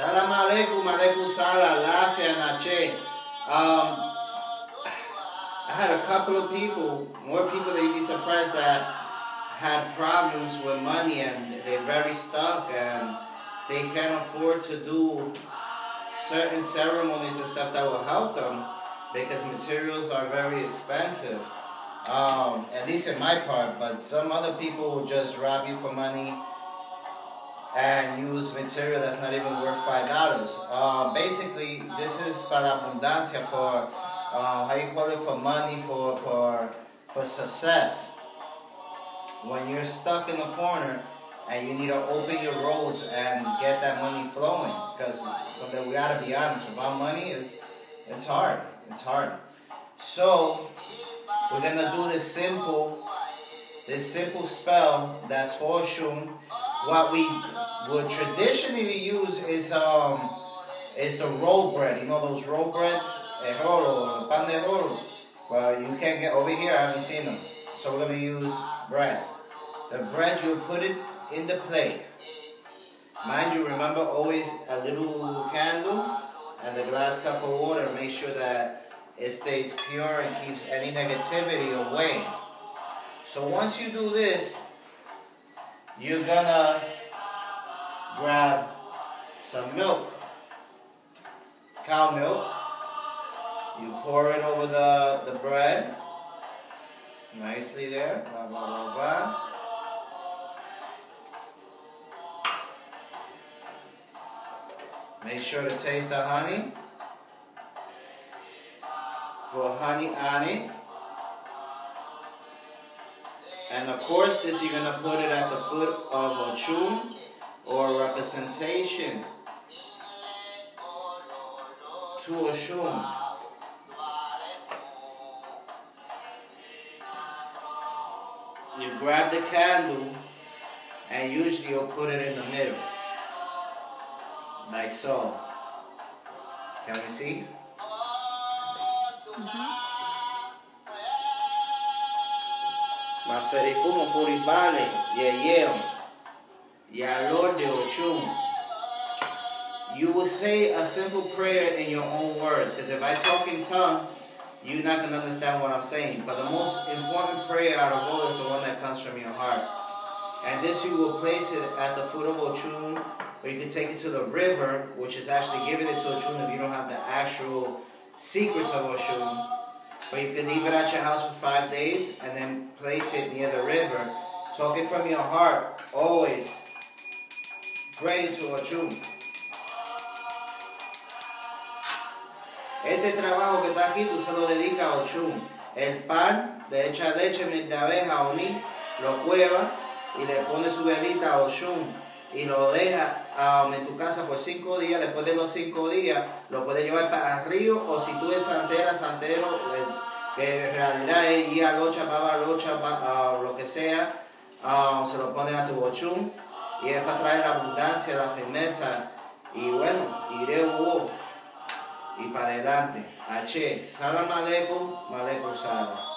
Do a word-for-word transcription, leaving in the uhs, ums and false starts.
Salam alaikum, alaikum salam, lafia nache. Um, I had a couple of people, more people that you'd be surprised that had problems with money and they're very stuck and they can't afford to do certain ceremonies and stuff that will help them because materials are very expensive. Um, at least in my part, but some other people will just rob you for money and use material that's not even worth five dollars. Uh, basically, this is para abundancia for uh, how you call it for money for for for success. When you're stuck in a corner and you need to open your roads and get that money flowing, because we gotta be honest, without money is it's hard. It's hard. So we're gonna do this simple, this simple spell that's for Oshun. What we would traditionally use is um is the roll bread. You know those roll breads, el rolo, pan de rolo. Well, you can't get over here. I haven't seen them. So we're gonna use bread. The bread you put it in the plate. Mind you, remember always a little candle and a glass cup of water. Make sure that it stays pure and keeps any negativity away. So once you do this, you're gonna grab some milk, cow milk, you pour it over the, the bread, nicely there, blah, blah, blah, blah. Make sure to taste the honey, pour honey on it. And of course, this you're gonna put it at the foot of Oshun or representation to Oshun. You grab the candle and usually you'll put it in the middle, like so. Can we see? Mm-hmm. Ma ferifumo furibale, yeyeo, yalor de Oshun. You will say a simple prayer in your own words, because if I talk in tongue, you're not going to understand what I'm saying. But the most important prayer out of all is the one that comes from your heart. And this you will place it at the foot of Oshun, or you can take it to the river, which is actually giving it to Oshun if you don't have the actual secrets of Oshun. But you can leave it at your house for five days and then place it near the river. Talk it from your heart, always. Pray to Oshun. Este trabajo que está aquí, tú se lo dedicas a Oshun. El pan, le echa leche, miel de abeja, oní, lo cueva y le pone su velita a Oshun y lo deja um, en tu casa por cinco días. Después de los cinco días lo puedes llevar para el río, o si tú eres santera, santero, que eh, eh, en realidad es guía locha, baba locha, ba, uh, lo que sea, uh, se lo pones a tu Oshun y es para traer la abundancia, la firmeza y bueno, iré uo y para adelante. Ache, salam aleikum, aleikum salam.